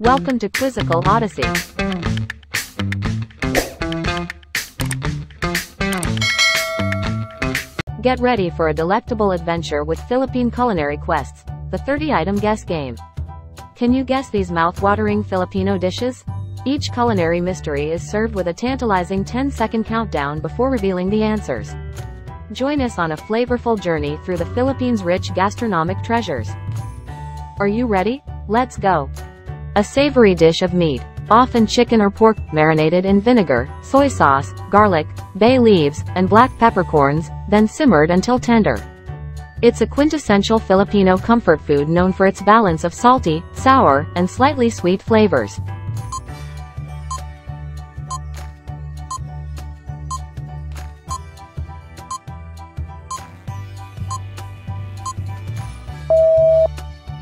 Welcome to Quizzical Odyssey. Get ready for a delectable adventure with Philippine Culinary Quests, the 30-item guess game. Can you guess these mouth-watering Filipino dishes? Each culinary mystery is served with a tantalizing 10-second countdown before revealing the answers. Join us on a flavorful journey through the Philippines' rich gastronomic treasures. Are you ready? Let's go. A savory dish of meat, often chicken or pork, marinated in vinegar, soy sauce, garlic, bay leaves, and black peppercorns, then simmered until tender. It's a quintessential Filipino comfort food known for its balance of salty, sour, and slightly sweet flavors.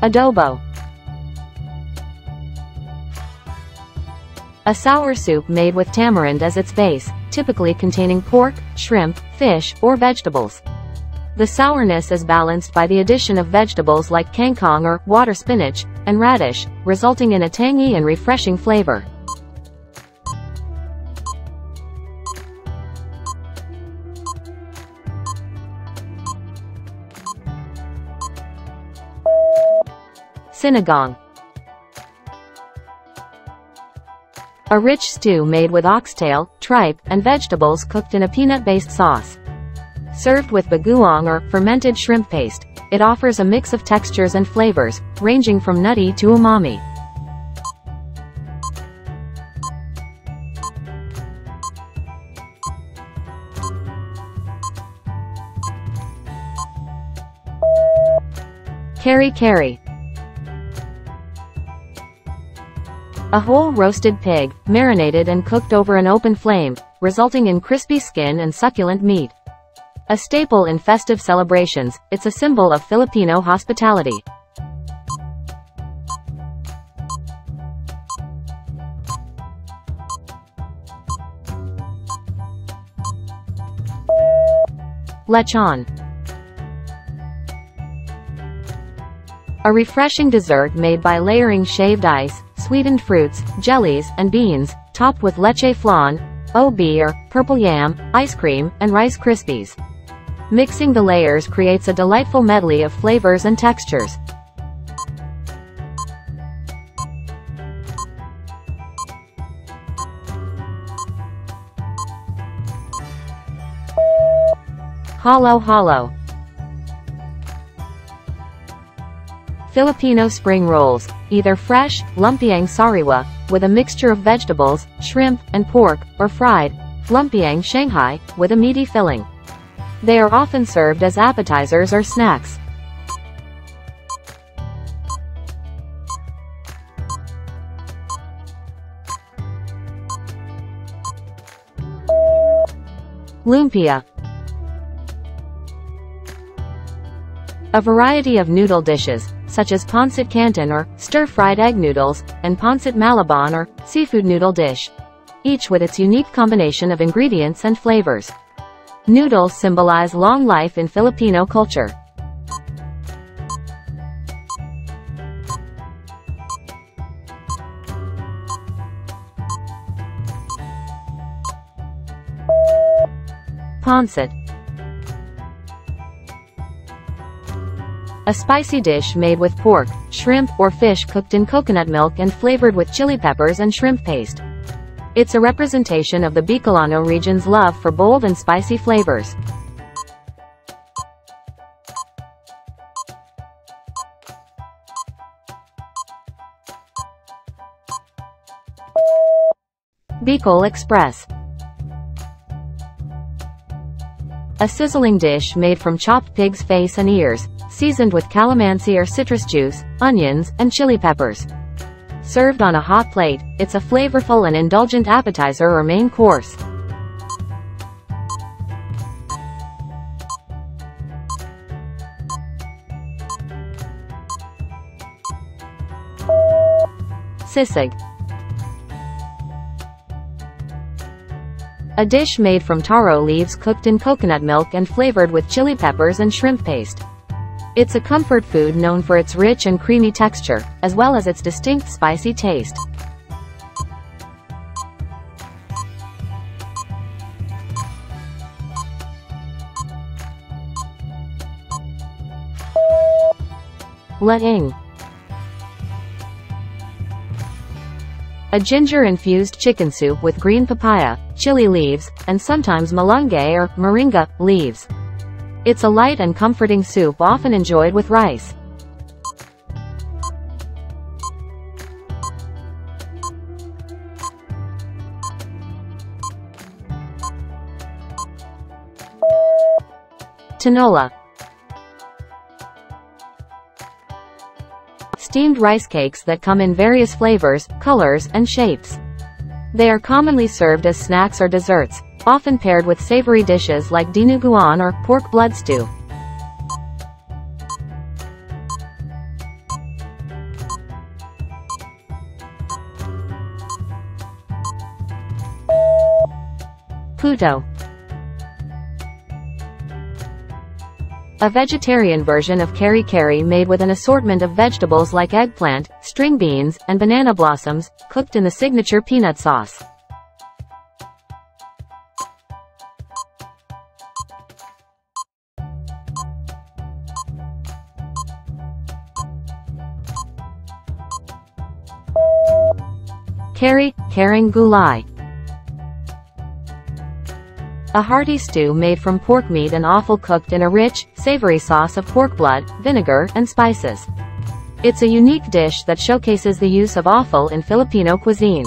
Adobo. A sour soup made with tamarind as its base, typically containing pork, shrimp, fish, or vegetables. The sourness is balanced by the addition of vegetables like kangkong or water spinach, and radish, resulting in a tangy and refreshing flavor. Sinigang. A rich stew made with oxtail, tripe, and vegetables cooked in a peanut-based sauce. Served with bagoong or fermented shrimp paste, it offers a mix of textures and flavors, ranging from nutty to umami. Kare Kare. A whole roasted pig, marinated and cooked over an open flame, resulting in crispy skin and succulent meat. A staple in festive celebrations, it's a symbol of Filipino hospitality. Lechon. A refreshing dessert made by layering shaved ice, sweetened fruits, jellies, and beans, topped with leche flan, ob or purple yam, ice cream, and Rice Krispies. Mixing the layers creates a delightful medley of flavors and textures. Halo-halo. Filipino spring rolls, either fresh, lumpiang sariwa, with a mixture of vegetables, shrimp, and pork, or fried, lumpiang Shanghai, with a meaty filling. They are often served as appetizers or snacks. Lumpia. A variety of noodle dishes, such as Pancit Canton or stir-fried egg noodles, and Pancit malabon or seafood noodle dish, each with its unique combination of ingredients and flavors. Noodles symbolize long life in Filipino culture. Pancit. A spicy dish made with pork, shrimp, or fish cooked in coconut milk and flavored with chili peppers and shrimp paste. It's a representation of the Bicolano region's love for bold and spicy flavors. Bicol Express. A sizzling dish made from chopped pig's face and ears, seasoned with calamansi or citrus juice, onions, and chili peppers. Served on a hot plate, it's a flavorful and indulgent appetizer or main course. Sisig. A dish made from taro leaves cooked in coconut milk and flavored with chili peppers and shrimp paste. It's a comfort food known for its rich and creamy texture, as well as its distinct spicy taste. Lechon. A ginger-infused chicken soup with green papaya, chili leaves, and sometimes malunggay or moringa leaves. It's a light and comforting soup often enjoyed with rice. Tinola. Steamed rice cakes that come in various flavors, colors, and shapes. They are commonly served as snacks or desserts, often paired with savory dishes like dinuguan or pork blood stew. Puto. A vegetarian version of Kare Kare made with an assortment of vegetables like eggplant, string beans, and banana blossoms, cooked in the signature peanut sauce. Kare-Kareng Gulay. A hearty stew made from pork meat and offal cooked in a rich, savory sauce of pork blood, vinegar, and spices. It's a unique dish that showcases the use of offal in Filipino cuisine.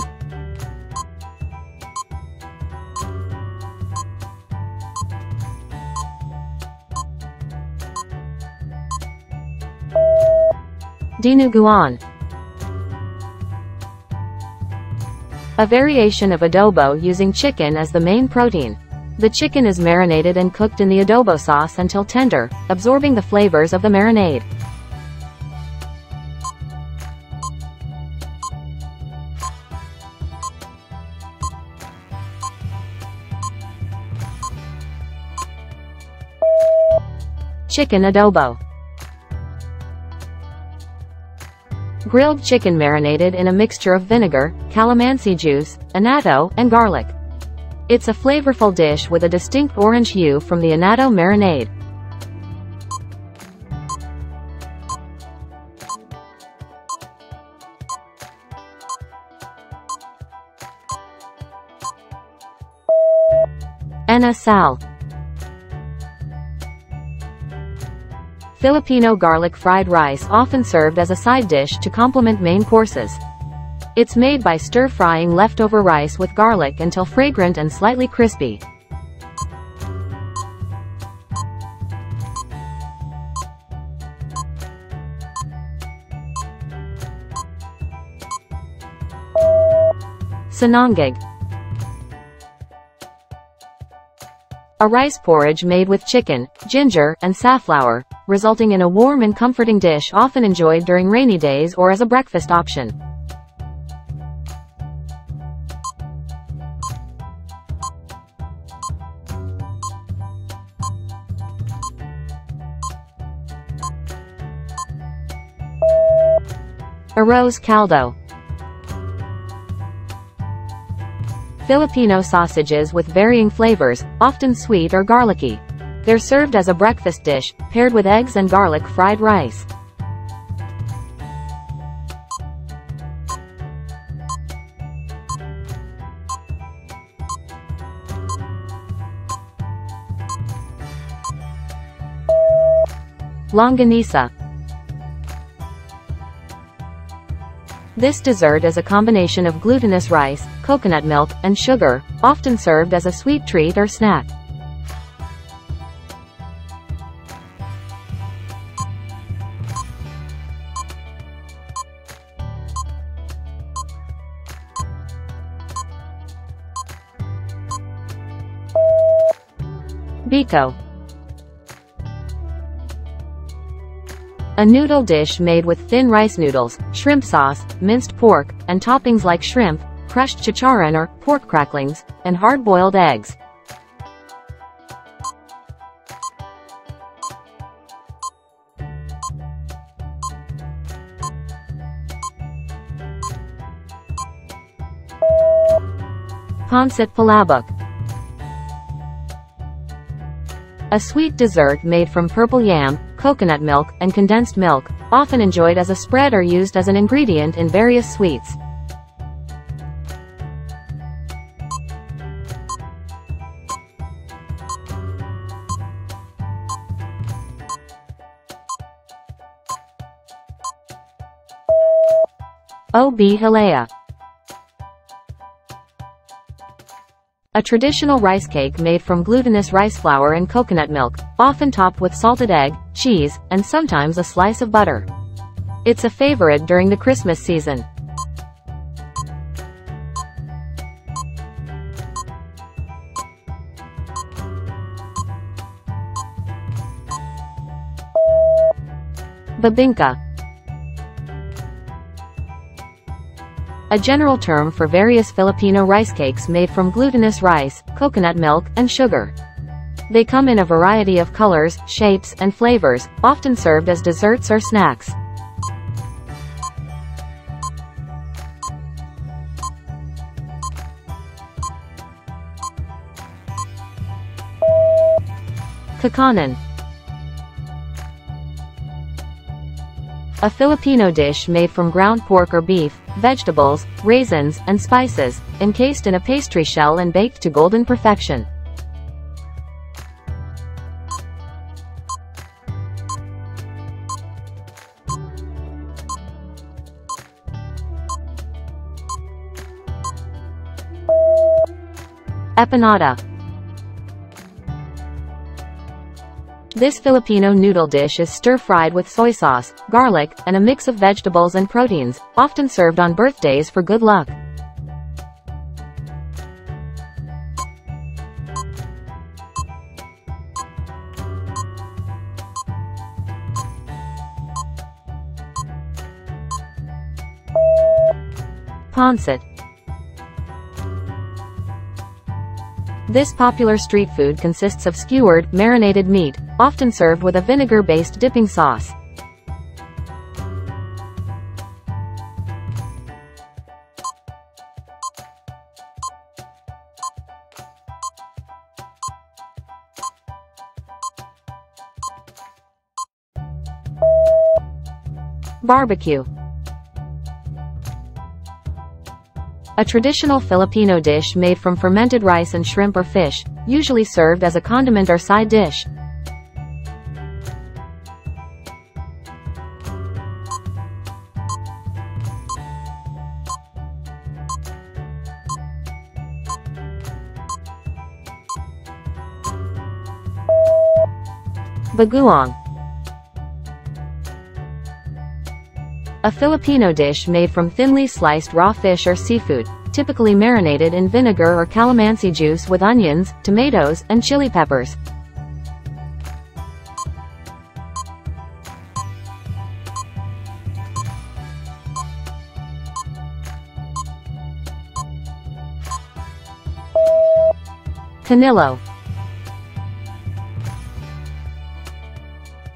Dinuguan. A variation of adobo using chicken as the main protein. The chicken is marinated and cooked in the adobo sauce until tender, absorbing the flavors of the marinade. Chicken adobo. Grilled chicken marinated in a mixture of vinegar, calamansi juice, annatto, and garlic. It's a flavorful dish with a distinct orange hue from the annatto marinade. Inasal. Filipino garlic fried rice often served as a side dish to complement main courses. It's made by stir-frying leftover rice with garlic until fragrant and slightly crispy. Sinangag. A rice porridge made with chicken, ginger, and safflower, resulting in a warm and comforting dish often enjoyed during rainy days or as a breakfast option. Arroz caldo. Filipino sausages with varying flavors, often sweet or garlicky. They're served as a breakfast dish, paired with eggs and garlic fried rice. Longanisa. This dessert is a combination of glutinous rice, coconut milk, and sugar, often served as a sweet treat or snack. Biko. A noodle dish made with thin rice noodles, shrimp sauce, minced pork, and toppings like shrimp, crushed chicharrón or pork cracklings, and hard-boiled eggs. Pancit Palabok, a sweet dessert made from purple yam, coconut milk, and condensed milk, often enjoyed as a spread or used as an ingredient in various sweets. Ube Halaya, a traditional rice cake made from glutinous rice flour and coconut milk, often topped with salted egg, cheese, and sometimes a slice of butter. It's a favorite during the Christmas season. Bibingka, a general term for various Filipino rice cakes made from glutinous rice, coconut milk, and sugar. They come in a variety of colors, shapes, and flavors, often served as desserts or snacks. Kakanin, a Filipino dish made from ground pork or beef, vegetables, raisins, and spices, encased in a pastry shell and baked to golden perfection. Empanada, this Filipino noodle dish is stir-fried with soy sauce, garlic, and a mix of vegetables and proteins, often served on birthdays for good luck. Pancit. This popular street food consists of skewered, marinated meat, often served with a vinegar-based dipping sauce. Barbecue, a traditional Filipino dish made from fermented rice and shrimp or fish, usually served as a condiment or side dish. Bagoong, a Filipino dish made from thinly sliced raw fish or seafood, typically marinated in vinegar or calamansi juice with onions, tomatoes, and chili peppers. Canelo,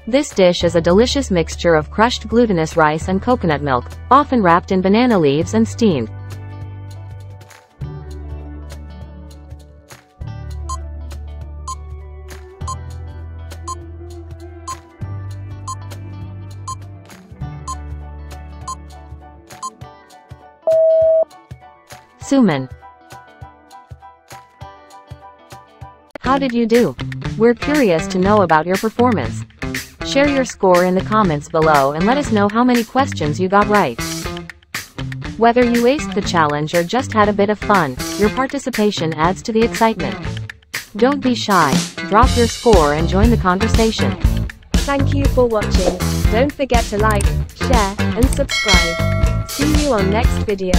this dish is a delicious mixture of crushed glutinous rice and coconut milk, often wrapped in banana leaves and steamed. Suman, how did you do? We're curious to know about your performance. Share your score in the comments below and let us know how many questions you got right. Whether you aced the challenge or just had a bit of fun, your participation adds to the excitement. Don't be shy, drop your score and join the conversation. Thank you for watching. Don't forget to like, share, and subscribe. See you on next video.